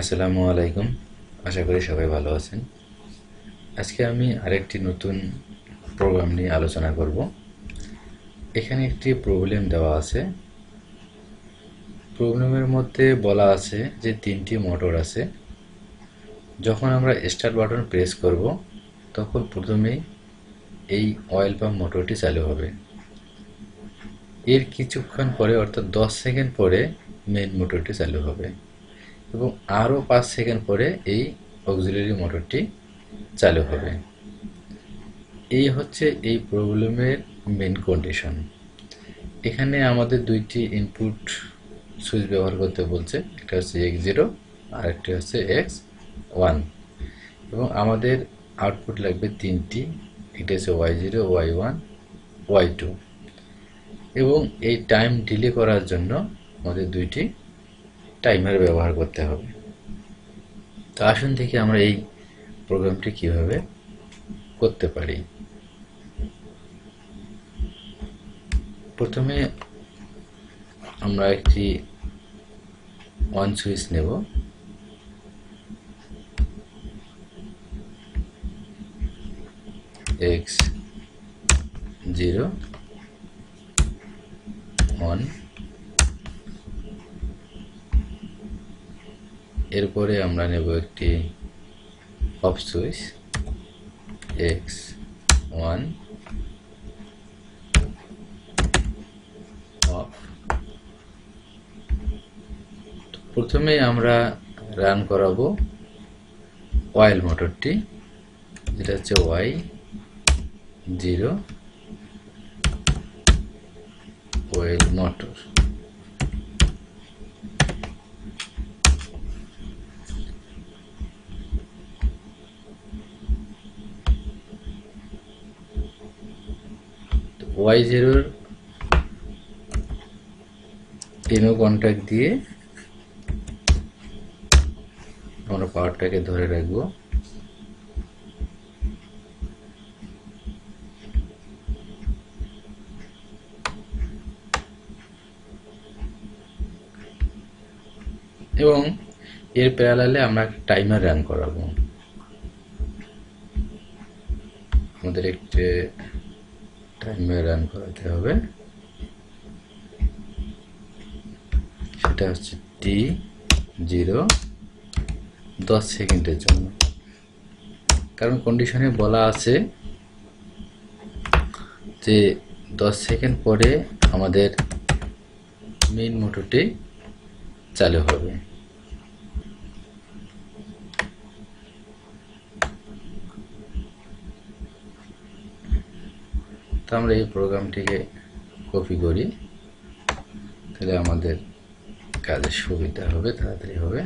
আসসালামু আলাইকুম, আশা করি সবাই ভালো আছেন। আজকে আমি আরেকটি নতুন প্রোগ্রাম নিয়ে আলোচনা করব। এখানে একটি প্রবলেম দেওয়া আছে। প্রবলেমের মধ্যে বলা আছে যে তিনটি মোটর আছে। যখন আমরা স্টার্ট বাটন প্রেস করব তখন প্রথমেই এই অয়েল পাম্প মোটরটি চালু হবে। এর কিছুক্ষণ পরে অর্থাৎ 10 সেকেন্ড পরে মেইন মোটরটি চালু হবে এবং আরও 5 সেকেন্ড পরে এই অক্সিলারি মোটরটি চালু হবে। এই হচ্ছে এই প্রবলেমের মেইন কন্ডিশন। এখানে আমাদের দুইটি ইনপুট সুইচ ব্যবহার করতে বলছে, একটা হচ্ছে X0 আর একটি হচ্ছে X1, এবং আমাদের আউটপুট লাগবে তিনটি, এটা হচ্ছে Y0, Y1, Y2, এবং এই টাইম ডিলে করার জন্য আমাদের দুইটি টাইমার ব্যবহার করতে হবে। তো আসুন থেকে আমরা এই প্রোগ্রামটি কিভাবে করতে পারি। প্রথমে আমরা একটি অন সুইচ নেব, X0 অন, এরপরে আমরা নেব একটি অফ সুইচ X1 অফ। প্রথমে আমরা রান করাবো অয়েল মোটরটি, যেটা হচ্ছে Y0 oil motor. Y0 টেনো contact দিয়ে আমরা পাওয়ারটাকে ধরে রাখবো। এবং এর প্যারালালে আমরা টাইমার রান করাবো। আমাদের একটি টাইমার রান করাতে হবে, সেটা হচ্ছে T0 10 সেকেন্ডের জন্য, কারণ কন্ডিশনে বলা আছে যে 10 সেকেন্ড পরে আমাদের মেইন মোটরটি চালু হবে। তো আমরা এই প্রোগ্রামটিকে কপি করি, তাহলে আমাদের কাজের সুবিধা হবে, তাড়াতাড়ি হবে।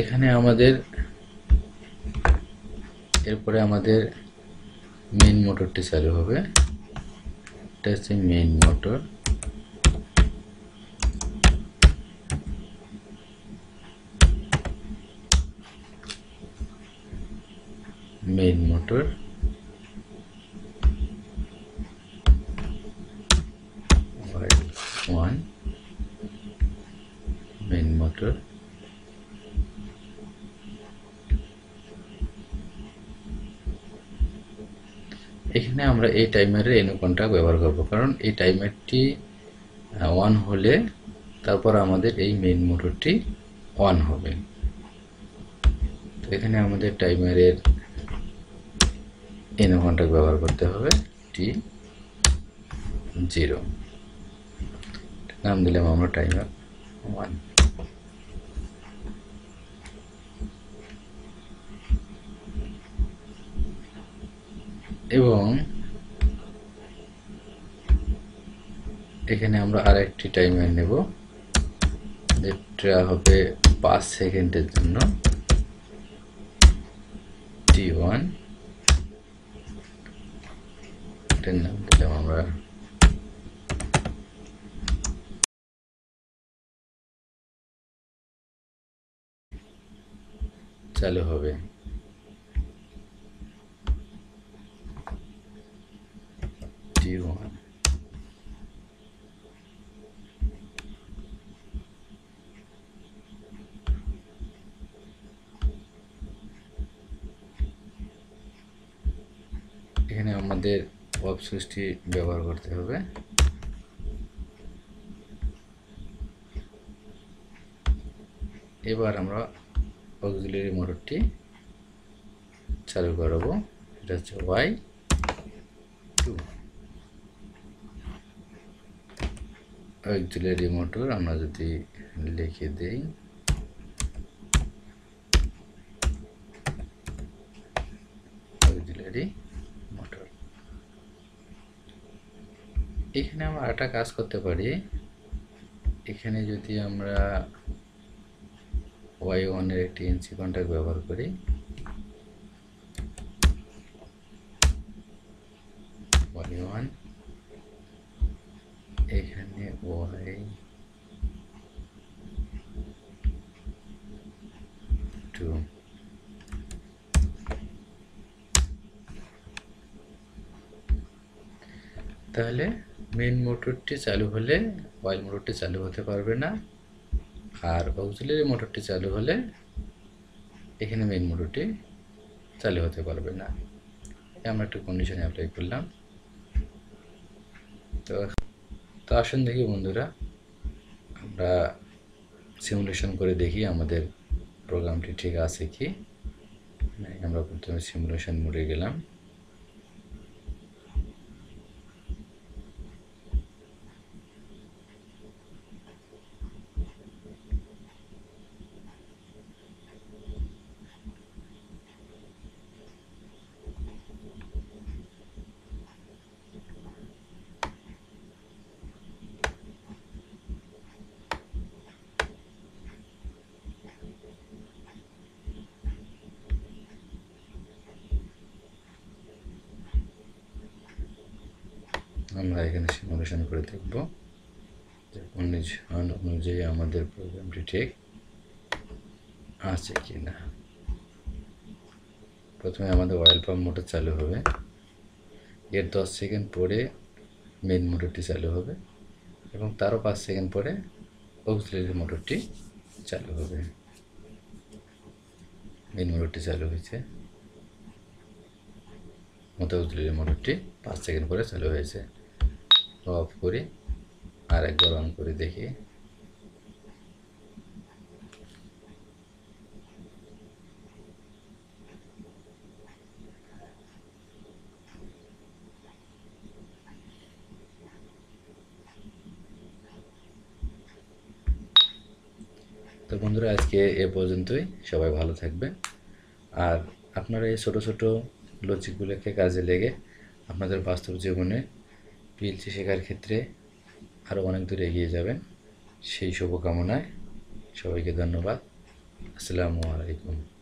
এখানে আমাদের এরপরে আমাদের মেইন মোটরটি চালু হবে, এটা হচ্ছে মেইন মোটর। মেইন মোটর এখানে আমরা এই টাইমারের এনো কন্ট্রাক্ট ব্যবহার করব, কারণ এই টাইমারটি অন হলে তারপর আমাদের এই মেইন মোটরটি অন হবে। তো এখানে আমাদের টাইমারের এনো কন্ট্রাক্ট ব্যবহার করতে হবে T0, নাম দিলাম আমরা টাইমার 1। এবং এখানে আমরা আরেকটি টাইমার নেব, যেটা হবে 5 সেকেন্ডের জন্য, T1, এটার নাম দিলাম আমরা চালু হবে। you on. এখানে আমাদের ওয়েব সুইচটি ব্যবহার করতে হবে। এবার আমরা অক্সিলারি মোটরটি চালু করব। এটা হচ্ছে Y2 অক্সিলারি মোটর। আমরা যদি লিখে দেই অক্সিলারি মোটর, এখানে আমরা একটা কাজ করতে পারি। এখানে যদি আমরা Y1 এর একটি ইঞ্চি কন্টাক্ট ব্যবহার করি, Y1 এখানে Y2 তাহলে মেইন মোটরটি চালু হলে ওয়াইল মোটরটি চালু হতে পারবে না, আর অক্সিলারি মোটরটি চালু হলে এখানে মেইন মোটরটি চালু হতে পারবে না। আমরা একটু কন্ডিশন অ্যাপ্লাই করলাম। তো আসুন দেখি বন্ধুরা, আমরা সিমুলেশন করে দেখি আমাদের প্রোগ্রামটি ঠিক আছে কি। আমরা প্রথমে সিমুলেশন মোডে গেলাম। আমরা এখানে সিমুলেশন করে দেখব যে কন্ডিশন অনুযায়ী আমাদের প্রোগ্রামটি ঠিক আছে কি না। প্রথমে আমাদের অয়েল পাম্প মোটর চালু হবে, এর 10 সেকেন্ড পরে মেইন মোটরটি চালু হবে এবং তারও 5 সেকেন্ড পরে অক্সিলারি মোটরটি চালু হবে। মেইন মোটরটি চালু হয়েছে, অক্সিলারি মোটরটি 5 সেকেন্ড পরে চালু হয়েছে। অফ করি, আর একবার অন করে দেখি। তো বন্ধুরা, আজকে এ পর্যন্তই। সবাই ভালো থাকবেন, আর আপনারা এই ছোটো ছোটো লজিকগুলোকে কাজে লেগে আপনাদের বাস্তব জীবনে PLC শেখার ক্ষেত্রে আরও অনেক দূর এগিয়ে যাবেন। সেই শুভকামনায় সবাইকে ধন্যবাদ। আসসালামু আলাইকুম।